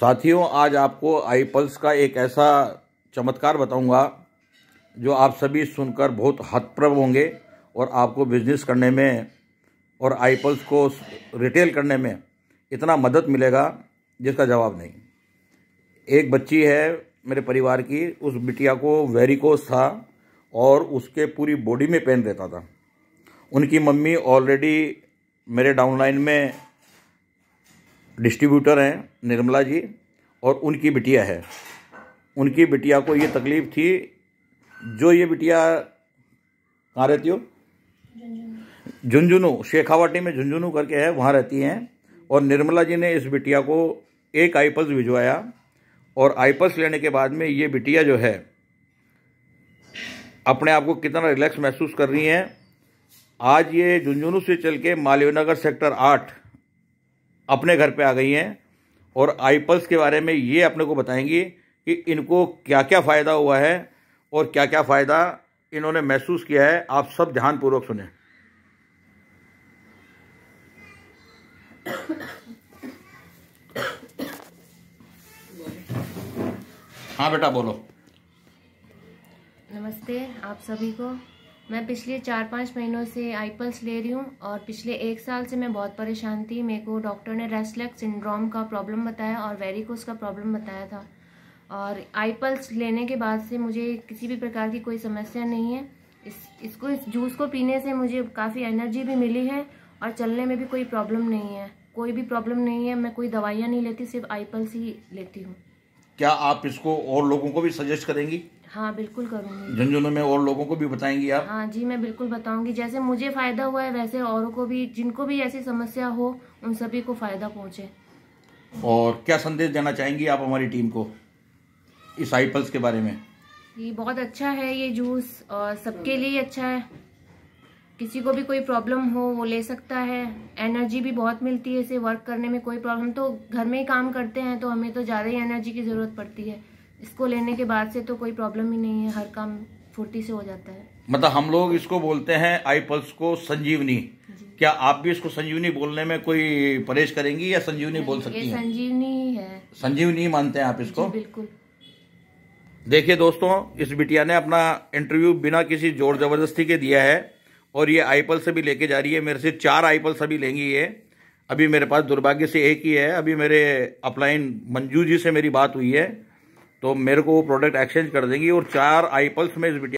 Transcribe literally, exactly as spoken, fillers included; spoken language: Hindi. साथियों, आज आपको आईपल्स का एक ऐसा चमत्कार बताऊंगा जो आप सभी सुनकर बहुत हतप्रभ होंगे और आपको बिजनेस करने में और आईपल्स को रिटेल करने में इतना मदद मिलेगा जिसका जवाब नहीं। एक बच्ची है मेरे परिवार की, उस बिटिया को वेरिकोस था और उसके पूरी बॉडी में पेन रहता था। उनकी मम्मी ऑलरेडी मेरे डाउनलाइन में डिस्ट्रीब्यूटर हैं, निर्मला जी, और उनकी बिटिया है। उनकी बिटिया को ये तकलीफ़ थी। जो ये बिटिया कहाँ रहती हो? झुंझुनू, शेखावाटी में झुंझुनू करके है, वहाँ रहती हैं। और निर्मला जी ने इस बिटिया को एक आईपल्स भिजवाया और आईपल्स लेने के बाद में ये बिटिया जो है अपने आप को कितना रिलैक्स महसूस कर रही हैं। आज ये झुंझुनू से चल के मालव नगर सेक्टर आठ अपने घर पे आ गई हैं और आईपल्स के बारे में ये अपने को बताएंगी कि इनको क्या क्या फ़ायदा हुआ है और क्या क्या फ़ायदा इन्होंने महसूस किया है। आप सब ध्यानपूर्वक सुने। हाँ बेटा, बोलो। नमस्ते आप सभी को। मैं पिछले चार पाँच महीनों से आईपल्स ले रही हूँ और पिछले एक साल से मैं बहुत परेशान थी। मेरे को डॉक्टर ने रेस्ट लेग सिंड्रोम का प्रॉब्लम बताया और वेरिकोस का प्रॉब्लम बताया था, और आईपल्स लेने के बाद से मुझे किसी भी प्रकार की कोई समस्या नहीं है। इस इसको इस जूस को पीने से मुझे काफ़ी एनर्जी भी मिली है और चलने में भी कोई प्रॉब्लम नहीं है, कोई भी प्रॉब्लम नहीं है। मैं कोई दवाइयाँ नहीं लेती, सिर्फ आईपल्स ही लेती हूँ। क्या आप इसको और लोगों को भी सजेस्ट करेंगी? हाँ बिल्कुल करूँगी। झुंझुनू में और लोगों को भी बताएंगी आप? हाँ जी, मैं बिल्कुल बताऊंगी। जैसे मुझे फ़ायदा हुआ है वैसे औरों को भी, जिनको भी ऐसी समस्या हो उन सभी को फ़ायदा पहुँचे। और क्या संदेश देना चाहेंगी आप हमारी टीम को इस आईपल्स के बारे में? ये बहुत अच्छा है ये जूस और सबके लिए अच्छा है। किसी को भी कोई प्रॉब्लम हो वो ले सकता है। एनर्जी भी बहुत मिलती है इसे, वर्क करने में कोई प्रॉब्लम। तो घर में ही काम करते हैं तो हमें तो ज़्यादा ही एनर्जी की ज़रूरत पड़ती है। इसको लेने के बाद से तो कोई प्रॉब्लम ही नहीं है, हर काम फुर्ती से हो जाता है। मतलब हम लोग इसको बोलते हैं आईपल्स को संजीवनी। क्या आप भी इसको संजीवनी बोलने में कोई परहेज करेंगी या संजीवनी बोल सकती हैं? संजीवनी है, संजीवनी मानते हैं आप इसको? बिल्कुल। देखिए दोस्तों, इस बिटिया ने अपना इंटरव्यू बिना किसी जोर जबरदस्ती के दिया है और ये आईपल्स अभी लेके जा रही है। मेरे से चार आईपल्स अभी लेंगी ये। अभी मेरे पास दुर्भाग्य से एक ही है। अभी मेरे अपलाइन मंजू जी से मेरी बात हुई है तो मेरे को वो प्रोडक्ट एक्सचेंज कर देंगी और चार आईपल्स में इस बिटिया